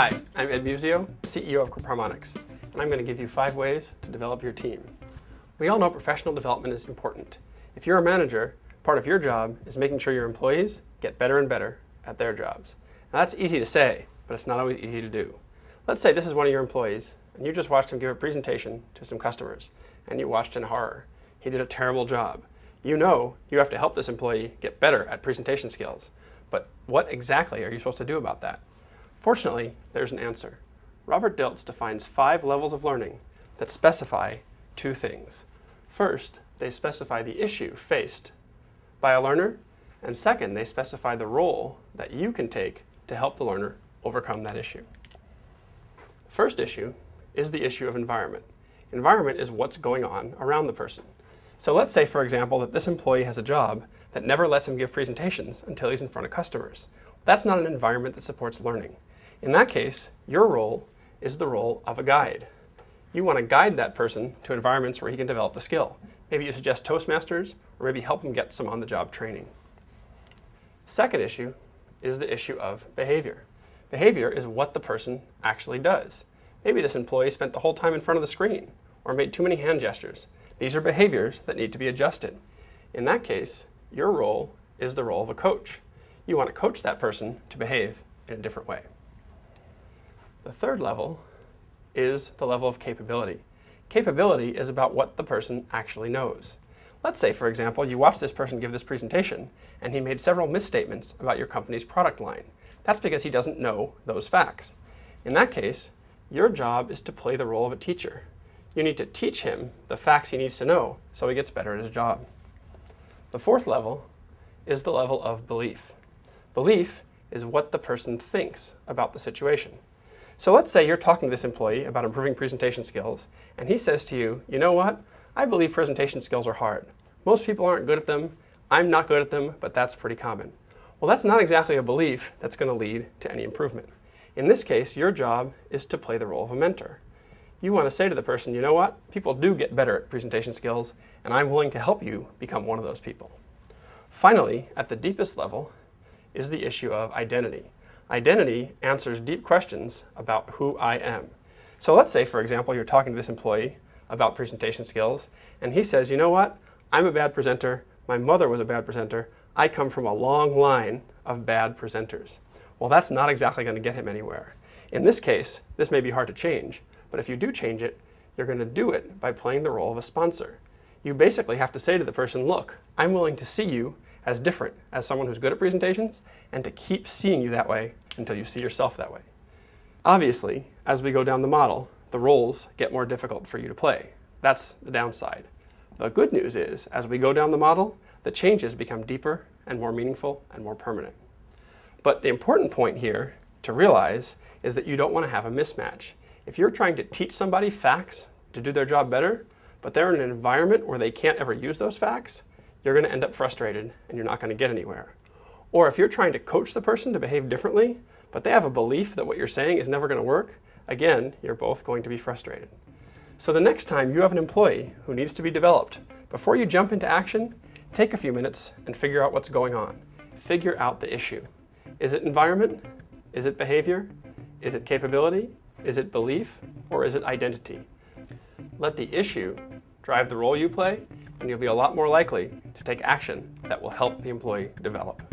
Hi, I'm Ed Muzio, CEO of Group Harmonics, and I'm going to give you 5 ways to develop your team. We all know professional development is important. If you're a manager, part of your job is making sure your employees get better and better at their jobs. Now that's easy to say, but it's not always easy to do. Let's say this is one of your employees, and you just watched him give a presentation to some customers, and you watched in horror. He did a terrible job. You know you have to help this employee get better at presentation skills, but what exactly are you supposed to do about that? Fortunately, there's an answer. Robert Dilts defines 5 levels of learning that specify 2 things. First, they specify the issue faced by a learner, and second, they specify the role that you can take to help the learner overcome that issue. The first issue is the issue of environment. Environment is what's going on around the person. So let's say, for example, that this employee has a job that never lets him give presentations until he's in front of customers. That's not an environment that supports learning. In that case, your role is the role of a guide. You want to guide that person to environments where he can develop the skill. Maybe you suggest Toastmasters, or maybe help him get some on-the-job training. Second issue is the issue of behavior. Behavior is what the person actually does. Maybe this employee spent the whole time in front of the screen, or made too many hand gestures. These are behaviors that need to be adjusted. In that case, your role is the role of a coach. You want to coach that person to behave in a different way. The third level is the level of capability. Capability is about what the person actually knows. Let's say, for example, you watched this person give this presentation and he made several misstatements about your company's product line. That's because he doesn't know those facts. In that case, your job is to play the role of a teacher. You need to teach him the facts he needs to know so he gets better at his job. The fourth level is the level of belief. Belief is what the person thinks about the situation. So let's say you're talking to this employee about improving presentation skills, and he says to you, you know what, I believe presentation skills are hard. Most people aren't good at them, I'm not good at them, but that's pretty common. Well, that's not exactly a belief that's going to lead to any improvement. In this case, your job is to play the role of a mentor. You want to say to the person, you know what, people do get better at presentation skills, and I'm willing to help you become one of those people. Finally, at the deepest level, is the issue of identity. Identity answers deep questions about who I am. So let's say, for example, you're talking to this employee about presentation skills, and he says, you know what, I'm a bad presenter, my mother was a bad presenter, I come from a long line of bad presenters. Well, that's not exactly going to get him anywhere. In this case, this may be hard to change, but if you do change it, you're going to do it by playing the role of a sponsor. You basically have to say to the person, look, I'm willing to see you as different as someone who's good at presentations, and to keep seeing you that way until you see yourself that way. Obviously, as we go down the model, the roles get more difficult for you to play. That's the downside. The good news is, as we go down the model, the changes become deeper and more meaningful and more permanent. But the important point here to realize is that you don't want to have a mismatch. If you're trying to teach somebody facts to do their job better, but they're in an environment where they can't ever use those facts, you're going to end up frustrated and you're not going to get anywhere. Or if you're trying to coach the person to behave differently, but they have a belief that what you're saying is never going to work, again, you're both going to be frustrated. So the next time you have an employee who needs to be developed, before you jump into action, take a few minutes and figure out what's going on. Figure out the issue. Is it environment? Is it behavior? Is it capability? Is it belief? Or is it identity? Let the issue drive the role you play, and you'll be a lot more likely to take action that will help the employee develop.